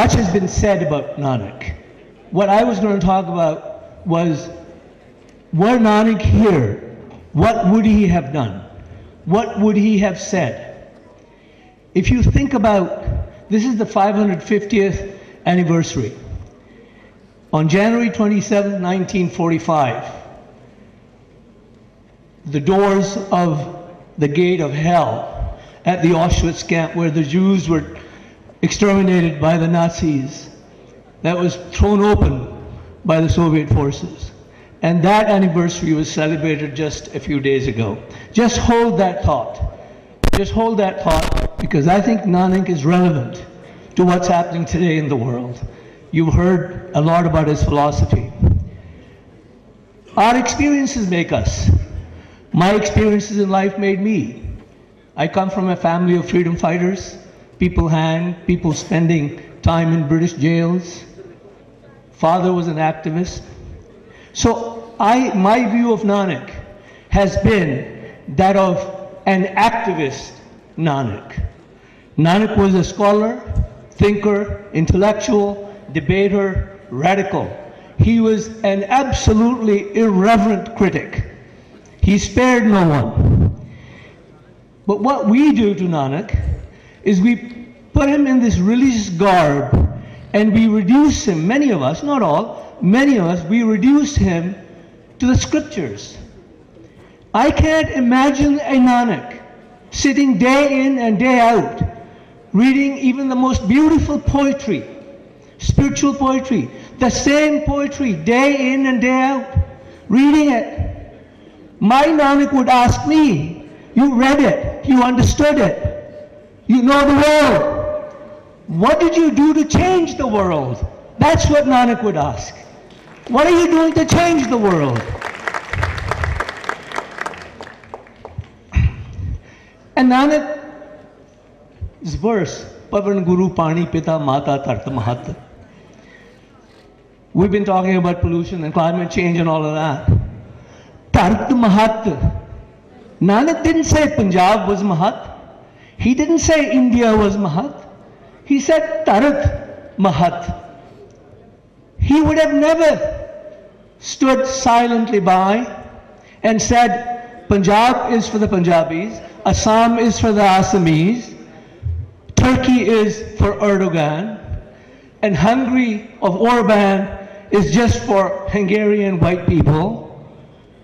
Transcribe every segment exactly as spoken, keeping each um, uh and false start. Much has been said about Nanak. What I was going to talk about was, were Nanak here, what would he have done? What would he have said? If you think about, this is the five hundred fiftieth anniversary. On January twenty-seventh, nineteen forty-five, the doors of the gate of hell at the Auschwitz camp where the Jews were exterminated by the Nazis, that was thrown open by the Soviet forces. And that anniversary was celebrated just a few days ago. Just hold that thought. Just hold that thought, because I think Nanak is relevant to what's happening today in the world. You've heard a lot about his philosophy. Our experiences make us. My experiences in life made me. I come from a family of freedom fighters. People hanged, people spending time in British jails. Father was an activist. So I, my view of Nanak has been that of an activist Nanak. Nanak was a scholar, thinker, intellectual, debater, radical. He was an absolutely irreverent critic. He spared no one. But what we do to Nanak is we put him in this religious garb and we reduce him, many of us, not all, many of us, we reduce him to the scriptures. I can't imagine a Nanak sitting day in and day out reading even the most beautiful poetry, spiritual poetry, the same poetry day in and day out, reading it. My Nanak would ask me, you read it, you understood it, you know the world. What did you do to change the world? That's what Nanak would ask. What are you doing to change the world? And Nanak's verse, Pavan Guru Pani Pita Mata Tart Mahat. We've been talking about pollution and climate change and all of that. Tart Mahat. Nanak didn't say Punjab was Mahat. He didn't say India was Mahat. He said Tarat Mahat. He would have never stood silently by and said Punjab is for the Punjabis, Assam is for the Assamese, Turkey is for Erdogan, and Hungary of Orban is just for Hungarian white people.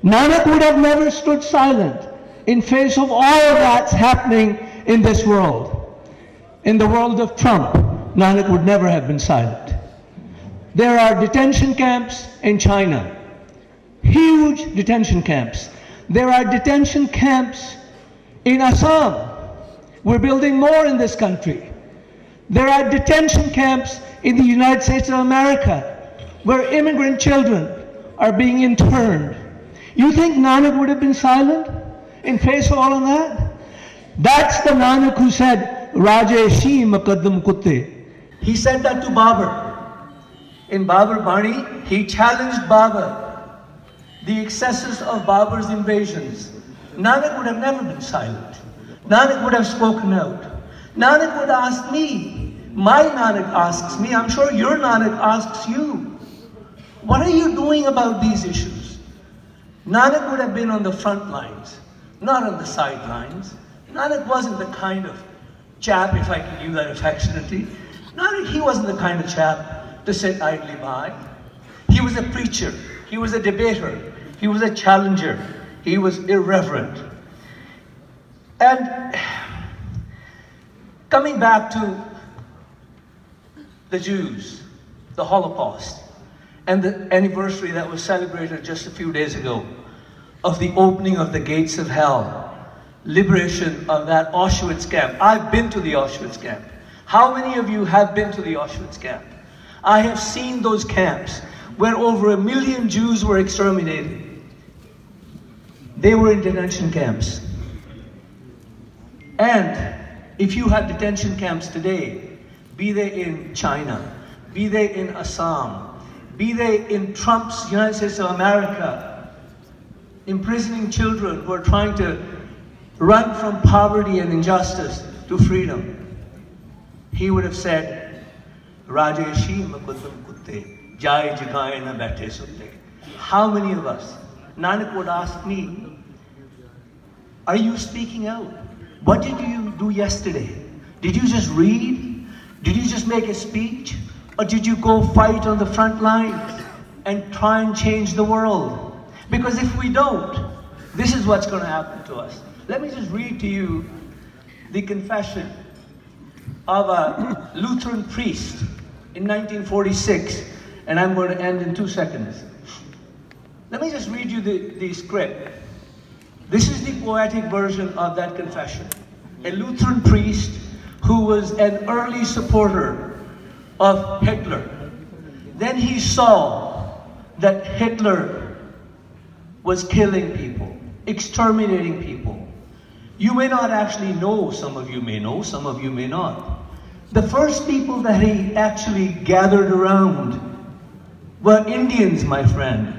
Nanak would have never stood silent in face of all that's happening in this world. In the world of Trump, Nanak would never have been silent. There are detention camps in China, huge detention camps. There are detention camps in Assam. We're building more in this country. There are detention camps in the United States of America where immigrant children are being interned. You think Nanak would have been silent in face of all of that? That's the Nanak who said, Rajeshi Makaddam Kutte. He said that to Babur. In Babur Bani, he challenged Babur, the excesses of Babur's invasions. Nanak would have never been silent. Nanak would have spoken out. Nanak would ask me, my Nanak asks me, I'm sure your Nanak asks you, what are you doing about these issues? Nanak would have been on the front lines, not on the sidelines. Nanak wasn't the kind of chap, if I can use that affectionately. Nanak, he wasn't the kind of chap to sit idly by. He was a preacher. He was a debater. He was a challenger. He was irreverent. And coming back to the Jews, the Holocaust, and the anniversary that was celebrated just a few days ago of the opening of the gates of hell, liberation of that Auschwitz camp. I've been to the Auschwitz camp. How many of you have been to the Auschwitz camp? I have seen those camps where over a million Jews were exterminated. They were in detention camps. And if you have detention camps today, be they in China, be they in Assam, be they in Trump's United States of America, imprisoning children who are trying to run from poverty and injustice to freedom, he would have said, Rajesheem Kudam Kutte, Jai Jagaye Na Baithe Sutte. How many of us? Nanak would ask me, are you speaking out? What did you do yesterday? Did you just read? Did you just make a speech? Or did you go fight on the front lines and try and change the world? Because if we don't, this is what's going to happen to us. Let me just read to you the confession of a Lutheran priest in nineteen forty-six, and I'm going to end in two seconds. Let me just read you the, the script. This is the poetic version of that confession. A Lutheran priest who was an early supporter of Hitler. Then he saw that Hitler was killing people, exterminating people. You may not actually know, some of you may know, some of you may not. The first people that he actually gathered around were Indians, my friend.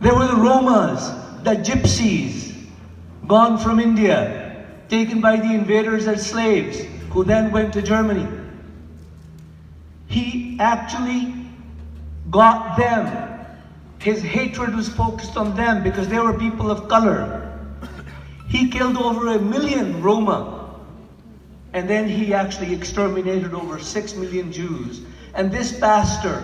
There were the Romas, the gypsies, gone from India, taken by the invaders as slaves, who then went to Germany. He actually got them. His hatred was focused on them because they were people of color. He killed over a million Roma, and then he actually exterminated over six million Jews. And this pastor,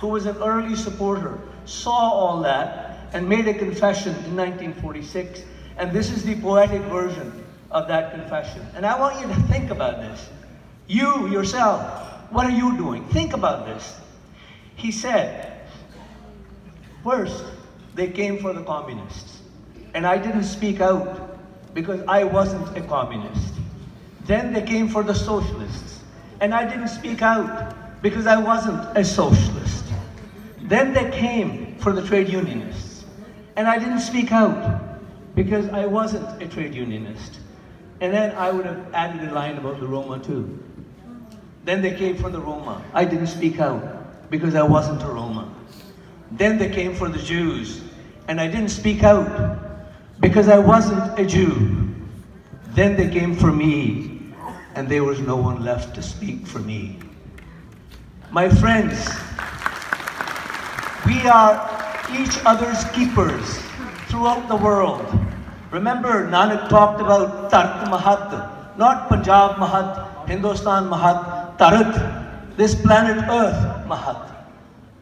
who was an early supporter, saw all that and made a confession in nineteen forty-six. And this is the poetic version of that confession. And I want you to think about this. You, yourself, what are you doing? Think about this. He said, first, they came for the communists, and I didn't speak out because I wasn't a communist. Then they came for the socialists, and I didn't speak out because I wasn't a socialist. Then they came for the trade unionists, and I didn't speak out because I wasn't a trade unionist. And then I would have added a line about the Roma too. Then they came for the Roma. I didn't speak out because I wasn't a Roma. Then they came for the Jews, and I didn't speak out because I wasn't a Jew. Then they came for me, and there was no one left to speak for me. My friends, we are each other's keepers throughout the world. Remember, Nanak talked about Tart Mahat, not Punjab Mahat, Hindustan Mahat, Tarat, this planet Earth, Mahat.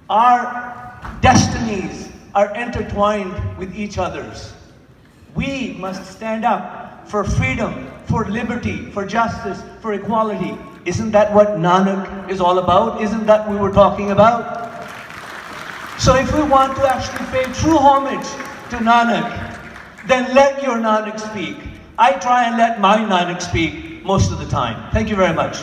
Our destinies are intertwined with each other's. We must stand up for freedom, for liberty, for justice, for equality. Isn't that what Nanak is all about? Isn't that what we were talking about? So if we want to actually pay true homage to Nanak, then let your Nanak speak. I try and let my Nanak speak most of the time. Thank you very much.